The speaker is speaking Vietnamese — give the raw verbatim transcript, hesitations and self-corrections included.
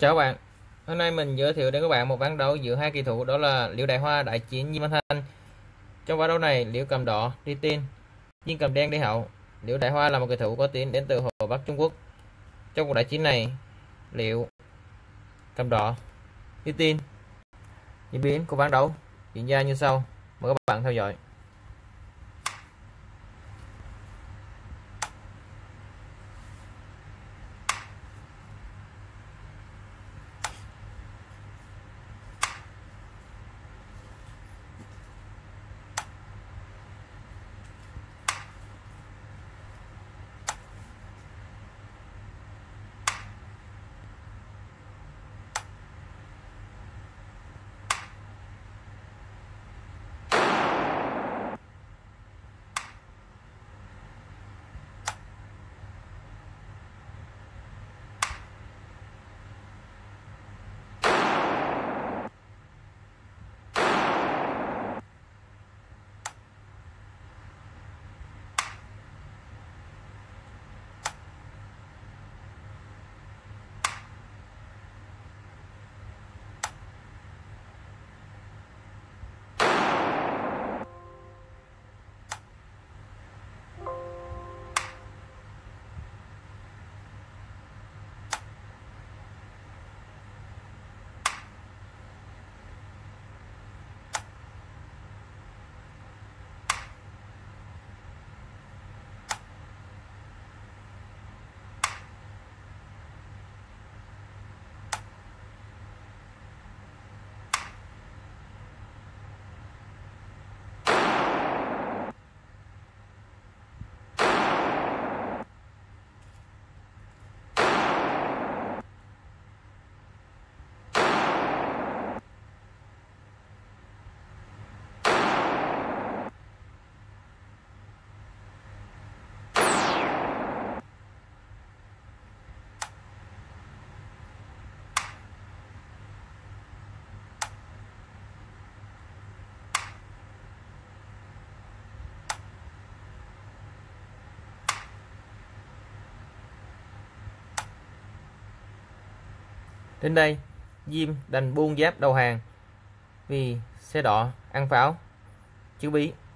Chào các bạn, hôm nay mình giới thiệu đến các bạn một ván đấu giữa hai kỳ thủ, đó là Liễu Đại Hoa đại chiến Diêm Văn Thanh. Trong ván đấu này, Liễu cầm đỏ đi tiên, Diêm cầm đen đi hậu. Liễu Đại Hoa là một kỳ thủ có tiếng đến từ Hồ Bắc Trung Quốc. Trong cuộc đại chiến này, Liễu cầm đỏ đi tiên. Diễn biến của ván đấu diễn ra như sau, mời các bạn theo dõi. Đến đây, Diêm đành buông giáp đầu hàng vì xe đỏ ăn pháo, chứ bí.